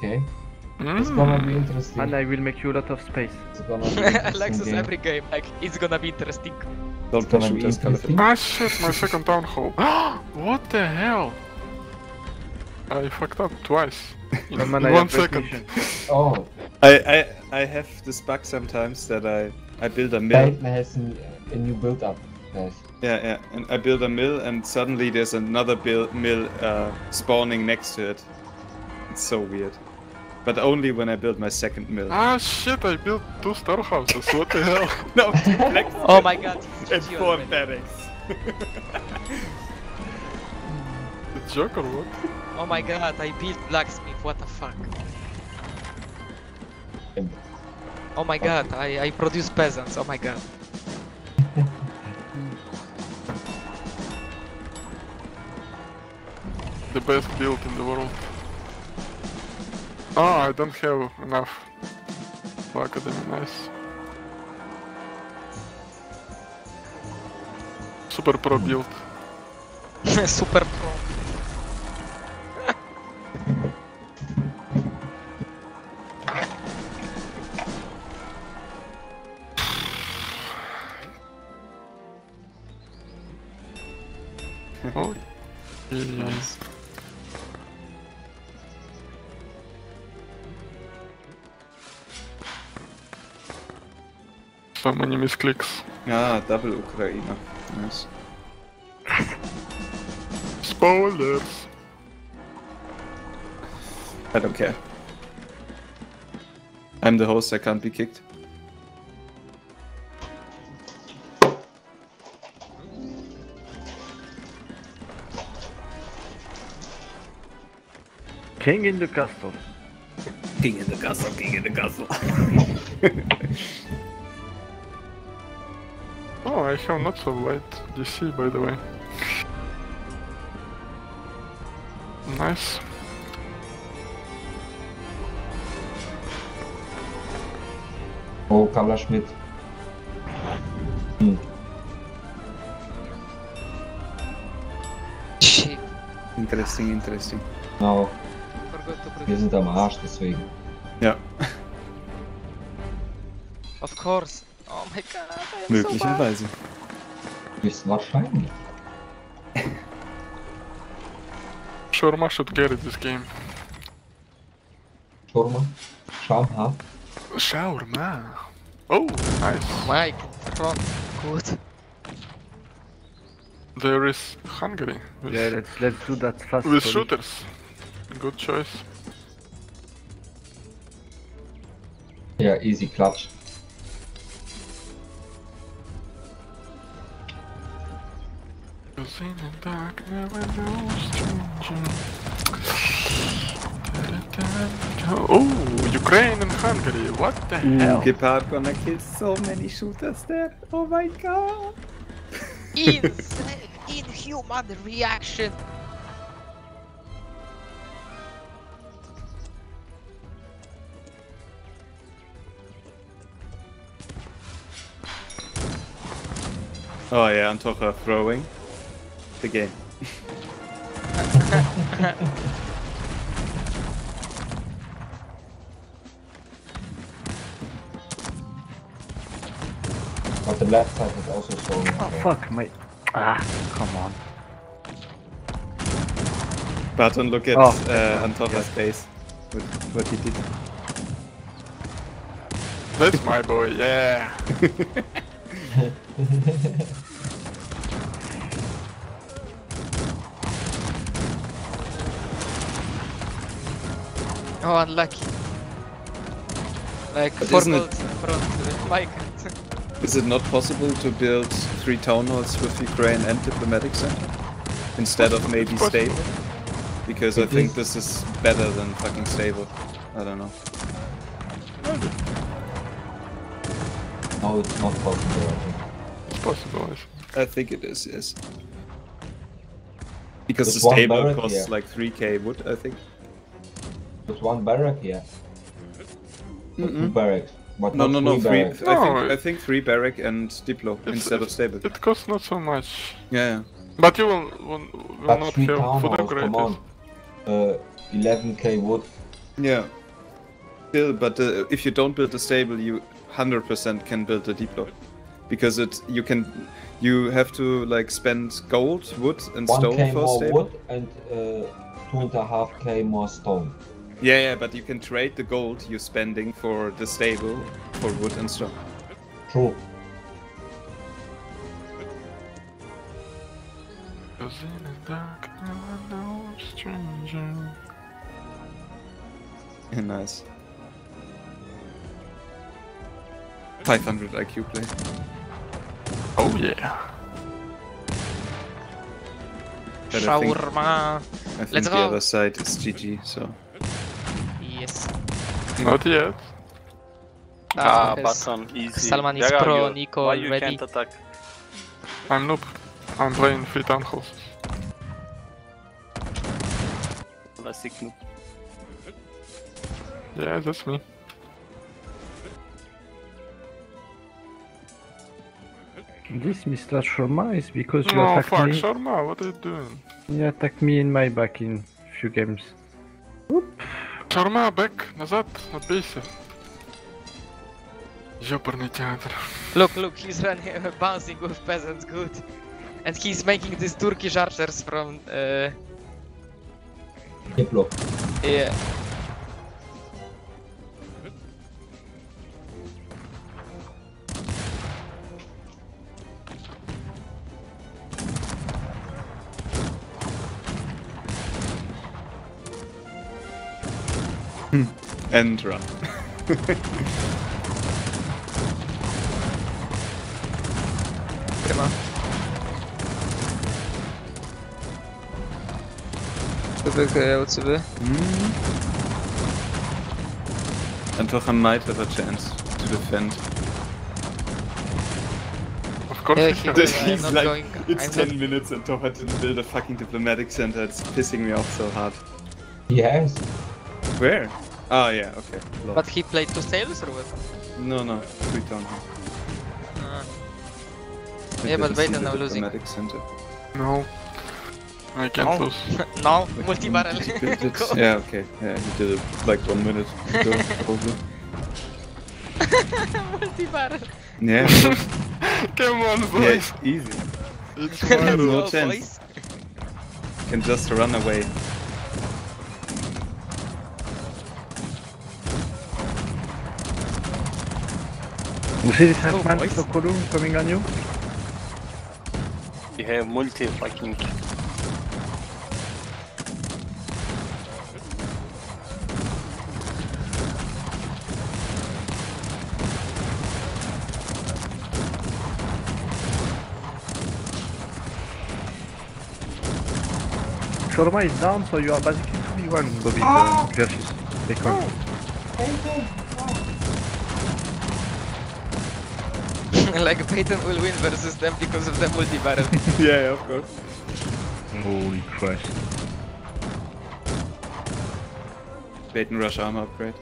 Okay. It's gonna be interesting. And I will make you a lot of space. It's gonna be Alexis, game. Every game, like, it's gonna be interesting. Don't it's gonna be interesting. Ah shit, my second town hall. What the hell? I fucked up twice. In 1 second. Oh. I have this bug sometimes that I build a mill. Peyton has a new build up. Nice. Yeah, yeah, and I build a mill and suddenly there's another mill spawning next to it. It's so weird. But only when I build my second mill. Ah shit, I built 2 star houses, what the hell? No, next oh my god. And 4 barracks. The joke or what? Oh my god, I built blacksmith, what the fuck. Oh my god, I produce peasants, oh my god. The best build in the world. Oh, I don't have enough. Fuck, that's nice. Super pro build. Super pro. Oh, nice. So many misclicks. Ah, double Ukraine. Nice. Spoilers! I don't care. I'm the host, I can't be kicked. King in the castle. King in the castle, king in the castle. Oh, I have not so light DC, by the way. Nice. Oh, Kalaschmidt. Hm. Shit. Interesting, interesting. No. Wir sind am Arsch, deswegen. Ja. Of course. Oh mein Gott, möglicherweise. Ist wahrscheinlich. Shaurma should carry this game. Shaurma? Shaurma? Shaurma? Oh, nice. Mike, front. Good. There is Hungary. With, yeah, let's do that fast. With shooters. Good choice. Yeah, easy clutch. In the dark, never oh, Ukraine and Hungary, what the hell? Kipar gonna kill so many shooters there, oh my god! Insane, inhuman reaction! Oh yeah, I'm talking about throwing. The game. But the left side is also so. Oh fuck, mate. Ah, come on. But don't look at Antofa's face. What he did. That's my boy, yeah! Oh, unlucky. Like, 4 builds in front with Mike. Is it not possible to build 3 town halls with Ukraine and diplomatic center? Instead of maybe stable? Because I think this is better than fucking stable. I don't know. No, it's not possible, I think. It's possible, I think it is, yes. Because the stable costs like 3k wood, I think. With 1 barrack here. Mm-hmm. 2 barracks. But I think 3 barrack and diplo instead of stable. It costs not so much. Yeah, yeah. But you will not have food upgrades. 11k wood. Yeah. Still, but if you don't build a stable, you 100% can build a diploid. Because it you have to like spend gold, wood, and stone for a stable. 1K more wood and 2.5K more stone. Yeah, yeah, but you can trade the gold you're spending for the stable for wood and stone. True. Yeah, nice. 500 IQ play. Oh yeah. But Shaurma. I think Let's the go. Other side is GG, so. Yes. Not yet. Ah, button easy. Salman is pro, Nico already. Why you can't attack? I'm noob. I'm playing free town house. Classic noob. Yeah, that's me. This Mr. Shaurma is because you attacked me. Oh fuck, Shaurma, what are you doing? You attacked me in my back in few games. Oop. Shaurma, back, назад, отбейся. Ёбарный театр. Look, look, he's running, bouncing with peasants, good. And he's making these Turkish archers from... Diplo. Yeah. And run. Come on. Что такое у тебя? Einfach a knight has a chance to defend. Of course, yeah, he's like, going, it's I'm 10 not... minutes and Tocha didn't build a fucking diplomatic center. It's pissing me off so hard. Yes. Where? Oh yeah, okay. Love. But he played two stables or what? No, no, three town halls. Yeah, but wait, I'm losing. Center. No. I can't lose. No, multi-barrel. Yeah, okay. Yeah, he did it like 1 minute ago, probably. Multi-barrel. Yeah. Come on, boys. Yeah, it's easy. It's no chance. You can just run away. You see this Katmans for Kolum coming on you? You have multi fucking. Shaurma is down, so you are basically 2v1 Bobby versus Peyton. Like Peyton will win versus them because of the multi-barrel. Yeah, of course. Holy Christ. Peyton rush armor upgrade.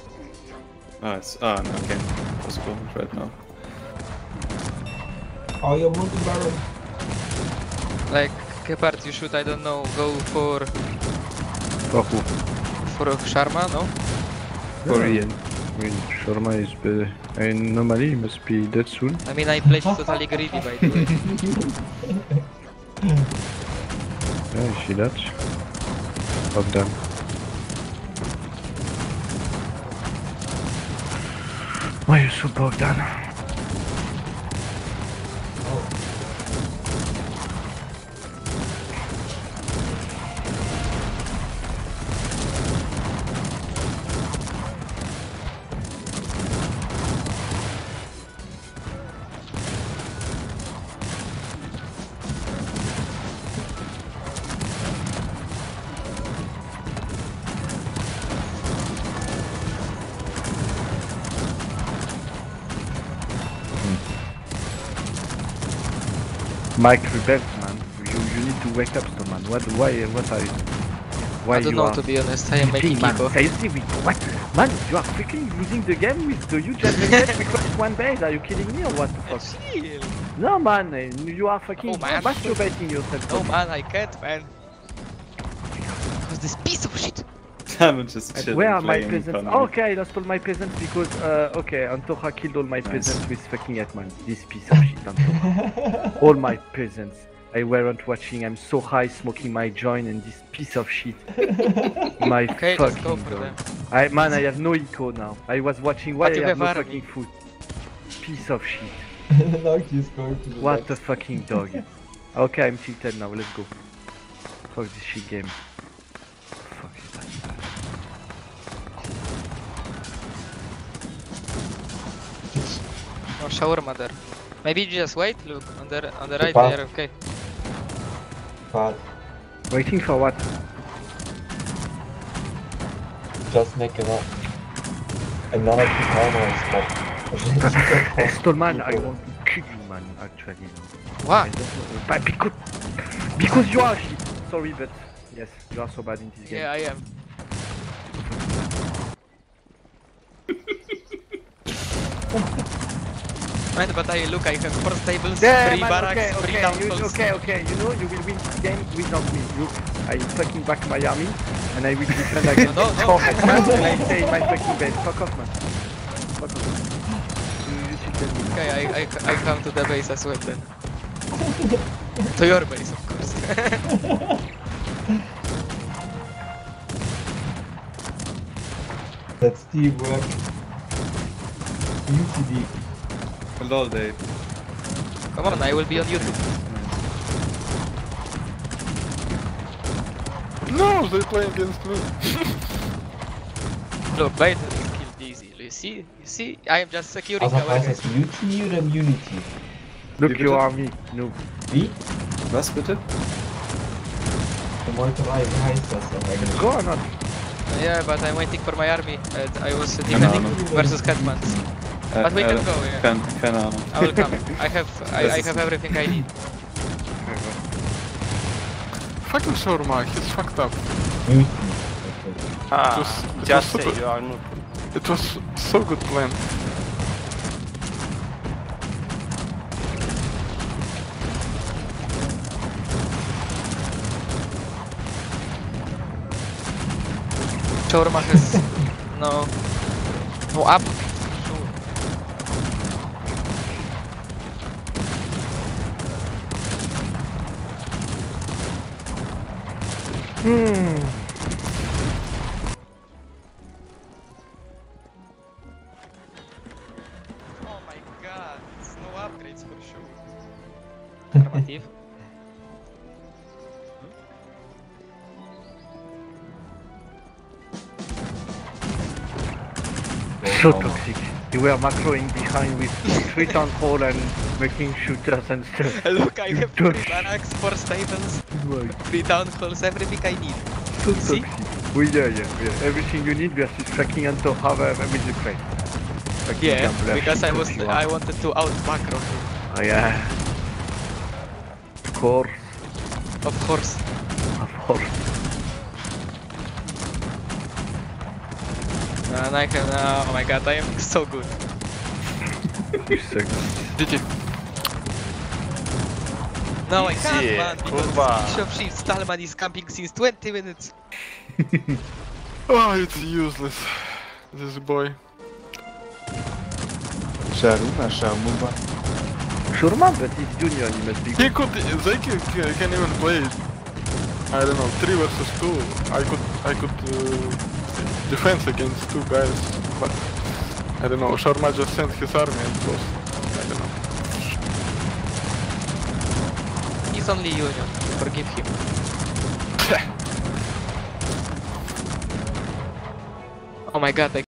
Ah, it's... ah, no, okay. Postponed right now. Oh, you're multi-barrel. Like, Kipar, you should, I don't know, go for... For who? For Shaurma, no? For Ian. I mean, Shaurma is better. And normally he must be dead soon. I mean, I played totally greedy by the way. Yeah, I see that. Bogdan. Why are you so Bogdan? Mike rebels, man. You need to wake up, man. What are you? Why I don't know, to be honest. I am making people. Seriously, what? Man, you are freaking losing the game with the huge advantage because one base. Are you kidding me or what the fuck? No, man. You are fucking masturbating yourself. No, man. I can't, man. Because this piece of shit. damages children. Where are my peasants? Okay, I lost all my peasants because okay, Antocha killed all my peasants with fucking Atman. This piece of shit, Antocha. All my peasants. I weren't watching. I'm so high, smoking my joint and this piece of shit. My okay, fucking God. Man, I have no eco now. I was watching. Why I have no fucking food? Piece of shit. What the fucking dog? Okay, I'm tilted now. Let's go. Fuck this shit game. Fuck it. No shawarma there. Maybe just wait. Look on the right there. Okay. But waiting for what? Just make it up. Another timer spot. Stallman, I want to kill you, man. Actually. Why? But because you are shit. Sorry, but yes, you are so bad in this game. Yeah, I am. Man, but I look, I have 4 stables, yeah, 3 man, barracks, okay, 3 okay, downfalls. Okay, you know, you will win this game without me. Look, I fucking back my army, and I will defend against four Katmans, and I stay in my fucking base. Fuck off, man. Fuck off. You should tell me. Okay, I come to the base as well then. To your base, of course. That's teamwork. UTD. Hello, Dave. Come on, I will be on YouTube. No, they play against me. Look, Biden killed easily. You see, I am just securing our guys. Mutiny oder Immunity? Look, you are me, noob. Wie? Was bitte? Meuterei, wie heißt das denn eigentlich? Go or not? Yeah, but I'm waiting for my army. I was defending versus Katmans. But we can go, yeah. Keine Ahnung. I will come. I have everything I need. Fucking Shaurma, he's fucked up. Just say you are noob. It was so good plan. Shaurma has no up. Oh my god, it's no upgrades for sure. Normative. So toxic. You were macroing behind with 3 town hall and making shooters and stuff. Look, I have 3 barracks, 4 stables, 3 town halls, everything I need. So toxic. Yeah. Everything you need versus tracking until however with the crate. Yeah, because I wanted to out macro. Oh yeah. Of course. Of course. And I can, oh my god, I am so good. You suck. Did you? No, I can't, man, because this piece of shit, Talman is camping since 20 minutes. Oh, it's useless, this boy. Shaurma, but he's junior, he must be good. They can even play, I don't know, 3 versus 2. I could defense against 2 guys, but I don't know, Shaurma just sent his army and was, I don't know. He's only Union, forgive him. Oh my god,